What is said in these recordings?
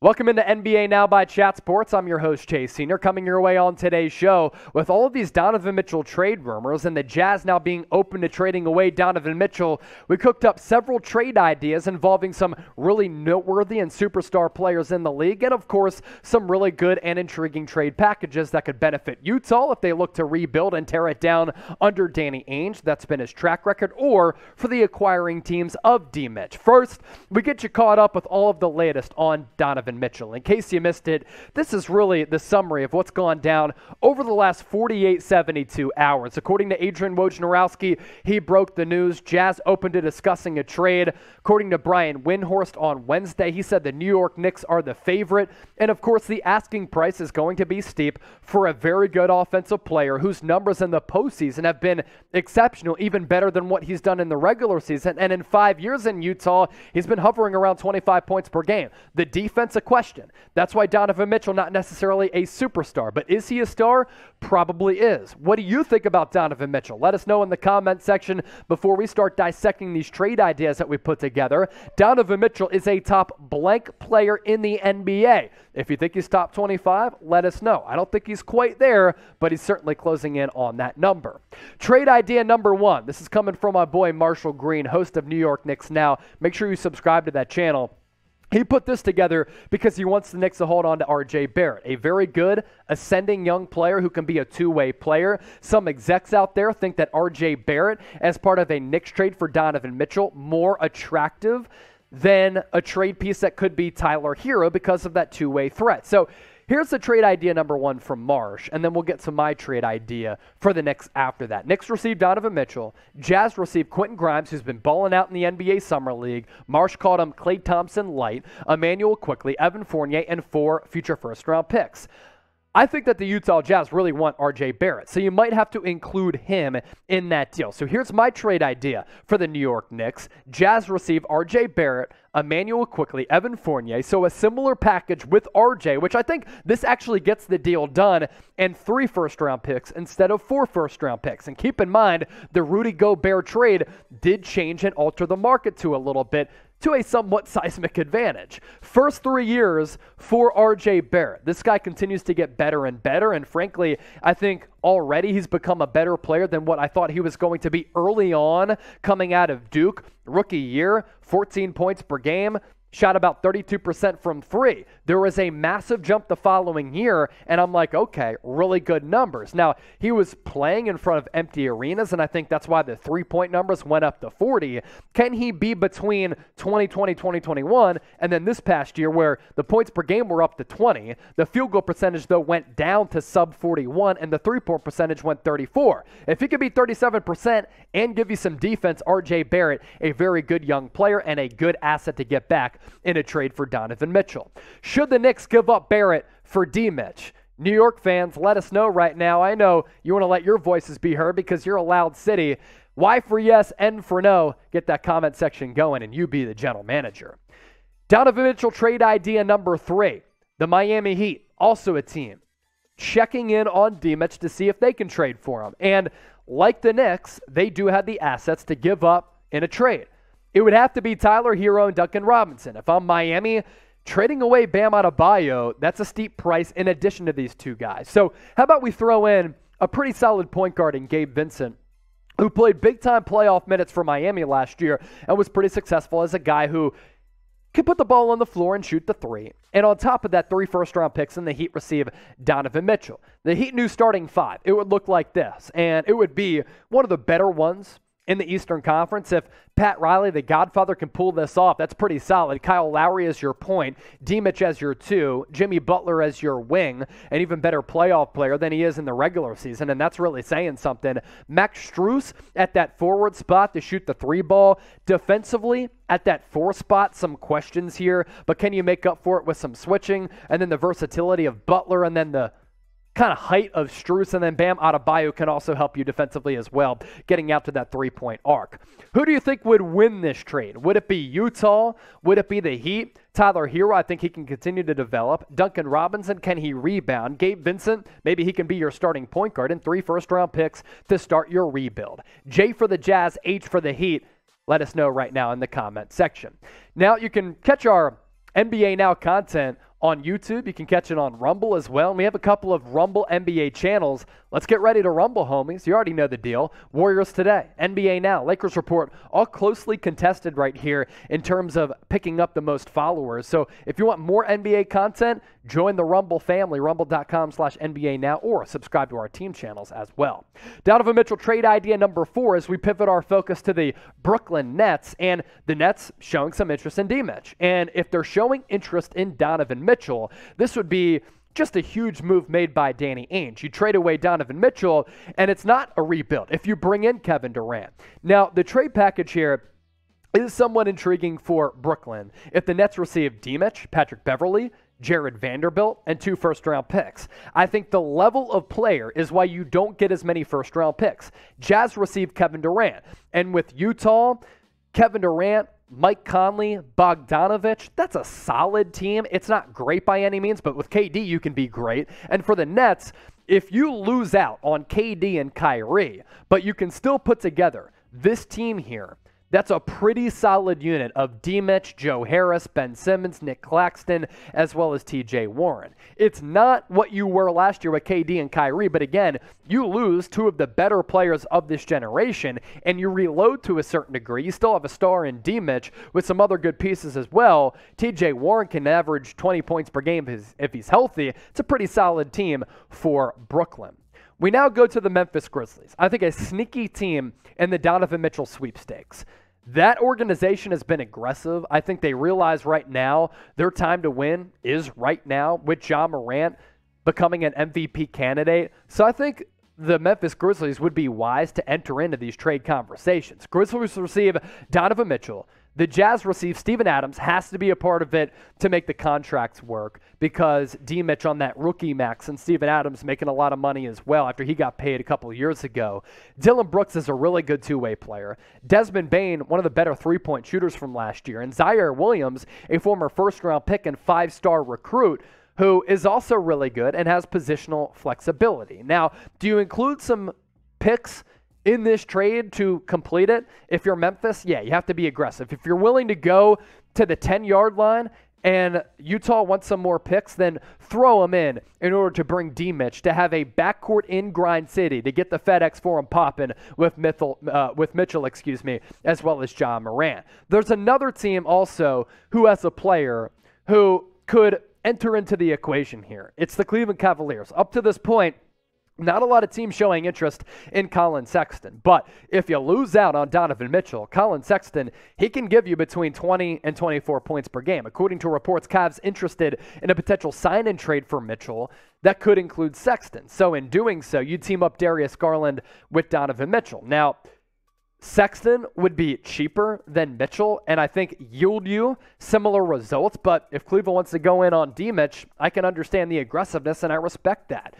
Welcome into NBA Now by Chat Sports. I'm your host, Chase Senior, coming your way on today's show. With all of these Donovan Mitchell trade rumors and the Jazz now being open to trading away Donovan Mitchell, we cooked up several trade ideas involving some really noteworthy and superstar players in the league, and of course, some really good and intriguing trade packages that could benefit Utah if they look to rebuild and tear it down under Danny Ainge. That's been his track record, or for the acquiring teams of D-Mitch. First, we get you caught up with all of the latest on Donovan Mitchell. In case you missed it, this is really the summary of what's gone down over the last 72 hours. According to Adrian Wojnarowski, he broke the news. Jazz open to discussing a trade. According to Brian Windhorst on Wednesday, he said the New York Knicks are the favorite. And of course, the asking price is going to be steep for a very good offensive player whose numbers in the postseason have been exceptional, even better than what he's done in the regular season. And in 5 years in Utah, he's been hovering around 25 points per game. The defense a question. That's why Donovan Mitchell, not necessarily a superstar, but is he a star? Probably is. What do you think about Donovan Mitchell? Let us know in the comment section before we start dissecting these trade ideas that we put together. Donovan Mitchell is a top blank player in the NBA. If you think he's top 25, let us know. I don't think he's quite there, but he's certainly closing in on that number. Trade idea number one. This is coming from my boy Marshall Green, host of New York Knicks Now. Make sure you subscribe to that channel. He put this together because he wants the Knicks to hold on to R.J. Barrett, a very good ascending young player who can be a two-way player. Some execs out there think that R.J. Barrett, as part of a Knicks trade for Donovan Mitchell, more attractive than a trade piece that could be Tyler Herro because of that two-way threat. So here's the trade idea number one from Marsh, and then we'll get to my trade idea for the Knicks after that. Knicks received Donovan Mitchell. Jazz received Quentin Grimes, who's been balling out in the NBA Summer League. Marsh called him Klay Thompson Light, Immanuel Quickley, Evan Fournier, and 4 future first-round picks. I think that the Utah Jazz really want R.J. Barrett, so you might have to include him in that deal. So here's my trade idea for the New York Knicks. Jazz receive R.J. Barrett, Immanuel Quickley, Evan Fournier, so a similar package with RJ, which I think this actually gets the deal done, and 3 first-round picks instead of 4 first-round picks. And keep in mind, the Rudy Gobert trade did change and alter the market to a little bit, to a somewhat seismic advantage. First 3 years for R.J. Barrett. This guy continues to get better and better, and frankly, I think already he's become a better player than what I thought he was going to be early on coming out of Duke. Rookie year, 14 points per game, shot about 32% from 3. There was a massive jump the following year, and I'm like, okay, really good numbers. Now, he was playing in front of empty arenas, and I think that's why the three-point numbers went up to 40. Can he be between 2020, 2021, and then this past year where the points per game were up to 20, the field goal percentage, though, went down to sub 41, and the three-point percentage went 34. If he could be 37% and give you some defense, R.J. Barrett, a very good young player and a good asset to get back in a trade for Donovan Mitchell. Should the Knicks give up Barrett for D-Mitch? New York fans, let us know right now. I know you want to let your voices be heard because you're a loud city. Y for yes, N for no. Get that comment section going and you be the general manager. Donovan Mitchell trade idea number 3. The Miami Heat, also a team, checking in on D-Mitch to see if they can trade for him. And like the Knicks, they do have the assets to give up in a trade. It would have to be Tyler Herro and Duncan Robinson. If I'm Miami, trading away Bam Adebayo, that's a steep price in addition to these two guys. So how about we throw in a pretty solid point guard in Gabe Vincent, who played big-time playoff minutes for Miami last year and was pretty successful as a guy who can put the ball on the floor and shoot the 3. And on top of that, 3 first-round picks, and the Heat receive Donovan Mitchell. The Heat new starting 5. It would look like this, and it would be one of the better ones in the Eastern Conference. If Pat Riley, the Godfather, can pull this off, that's pretty solid. Kyle Lowry is your point, D-Mitch as your 2, Jimmy Butler as your wing, an even better playoff player than he is in the regular season, and that's really saying something. Max Strus at that forward spot to shoot the 3 ball. Defensively, at that 4 spot, some questions here, but can you make up for it with some switching? And then the versatility of Butler, and then the kind of height of Strus, and then Bam Adebayo can also help you defensively as well, getting out to that three-point arc. Who do you think would win this trade? Would it be Utah? Would it be the Heat? Tyler Herro, I think he can continue to develop. Duncan Robinson, can he rebound? Gabe Vincent, maybe he can be your starting point guard, and 3 first-round picks to start your rebuild. J for the Jazz, H for the Heat. Let us know right now in the comment section. Now you can catch our NBA Now content on YouTube. You can catch it on Rumble as well. And we have a couple of Rumble NBA channels. Let's get ready to Rumble, homies. You already know the deal. Warriors Today, NBA Now, Lakers Report, all closely contested right here in terms of picking up the most followers. So if you want more NBA content, join the Rumble family, rumble.com/NBA Now, or subscribe to our team channels as well. Donovan Mitchell trade idea number 4 as we pivot our focus to the Brooklyn Nets, and the Nets showing some interest in D-Mitch. And if they're showing interest in Donovan Mitchell, this would be just a huge move made by Danny Ainge. You trade away Donovan Mitchell, and it's not a rebuild if you bring in Kevin Durant. Now, the trade package here is somewhat intriguing for Brooklyn. If the Nets receive D-Mitch, Patrick Beverley, Jared Vanderbilt, and 2 first-round picks. I think the level of player is why you don't get as many first-round picks. Jazz received Kevin Durant, and with Utah, Kevin Durant, Mike Conley, Bogdanovich, that's a solid team. It's not great by any means, but with KD, you can be great. And for the Nets, if you lose out on KD and Kyrie, but you can still put together this team here, that's a pretty solid unit of D-Mitch, Joe Harris, Ben Simmons, Nick Claxton, as well as TJ Warren. It's not what you were last year with KD and Kyrie, but again, you lose 2 of the better players of this generation, and you reload to a certain degree. You still have a star in D-Mitch with some other good pieces as well. TJ Warren can average 20 points per game if he's healthy. It's a pretty solid team for Brooklyn. We now go to the Memphis Grizzlies. I think a sneaky team in the Donovan Mitchell sweepstakes. That organization has been aggressive. I think they realize right now their time to win is right now with Ja Morant becoming an MVP candidate. So I think the Memphis Grizzlies would be wise to enter into these trade conversations. Grizzlies receive Donovan Mitchell. The Jazz receive Steven Adams, has to be a part of it to make the contracts work because D-Mitch on that rookie max, and Steven Adams making a lot of money as well after he got paid a couple years ago. Dillon Brooks is a really good two-way player. Desmond Bain, one of the better three-point shooters from last year. And Zaire Williams, a former first-round pick and 5-star recruit, who is also really good and has positional flexibility. Now, do you include some picks in this trade to complete it? If you're Memphis, yeah, you have to be aggressive. If you're willing to go to the 10-yard line and Utah wants some more picks, then throw them in order to bring D-Mitch, to have a backcourt in Grind City, to get the FedEx Forum popping with Mitchell, as well as Ja Morant. There's another team also who has a player who could enter into the equation here. It's the Cleveland Cavaliers. Up to this point, not a lot of teams showing interest in Collin Sexton, but if you lose out on Donovan Mitchell, Collin Sexton, he can give you between 20 and 24 points per game. According to reports, Cavs interested in a potential sign-in trade for Mitchell that could include Sexton. So in doing so, you team up Darius Garland with Donovan Mitchell. Now, Sexton would be cheaper than Mitchell and I think yield you similar results, but if Cleveland wants to go in on D-Mitch, I can understand the aggressiveness and I respect that.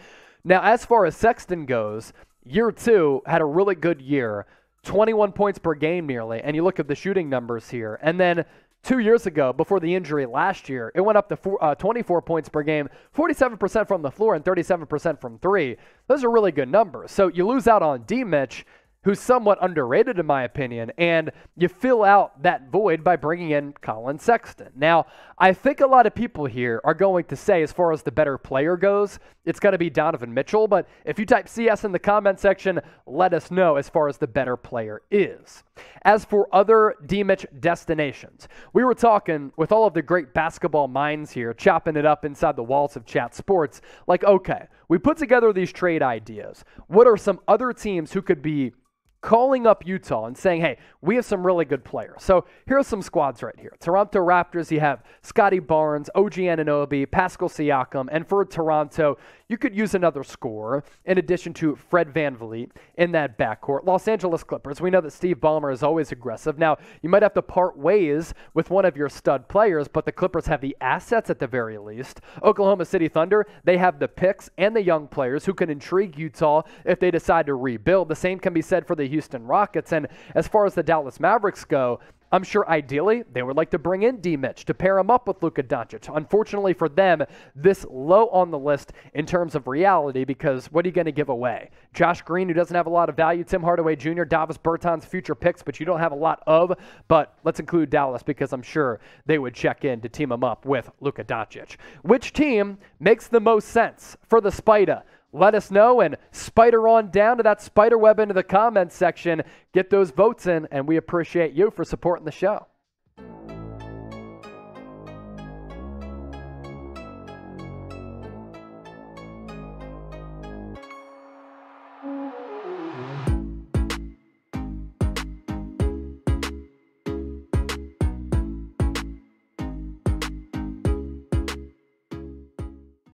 Now, as far as Sexton goes, year 2 had a really good year, 21 points per game nearly, and you look at the shooting numbers here. And then 2 years ago, before the injury last year, it went up to 24 points per game, 47% from the floor and 37% from 3. Those are really good numbers. So you lose out on D-Mitch, who's somewhat underrated in my opinion, and you fill out that void by bringing in Collin Sexton. Now, I think a lot of people here are going to say, as far as the better player goes, it's going to be Donovan Mitchell, but if you type CS in the comment section, let us know as far as the better player is. As for other D-Mitch destinations, we were talking with all of the great basketball minds here, chopping it up inside the walls of Chat Sports, like, okay, we put together these trade ideas. What are some other teams who could be calling up Utah and saying, hey, we have some really good players? So here's some squads right here. Toronto Raptors, you have Scottie Barnes, OG Anunoby, Pascal Siakam, and for Toronto, you could use another scorer in addition to Fred VanVleet in that backcourt. Los Angeles Clippers, we know that Steve Ballmer is always aggressive. Now, you might have to part ways with one of your stud players, but the Clippers have the assets at the very least. Oklahoma City Thunder, they have the picks and the young players who can intrigue Utah if they decide to rebuild. The same can be said for the Houston Rockets, and as far as the Dallas Mavericks go, I'm sure ideally they would like to bring in D. Mitch to pair him up with Luka Doncic. Unfortunately for them, this low on the list in terms of reality, because what are you going to give away? Josh Green, who doesn't have a lot of value, Tim Hardaway Jr., Davis Bertans, future picks, but you don't have a lot of, but let's include Dallas because I'm sure they would check in to team him up with Luka Doncic. Which team makes the most sense for the Spider? Let us know, and spider on down to that spider web into the comments section. Get those votes in, and we appreciate you for supporting the show.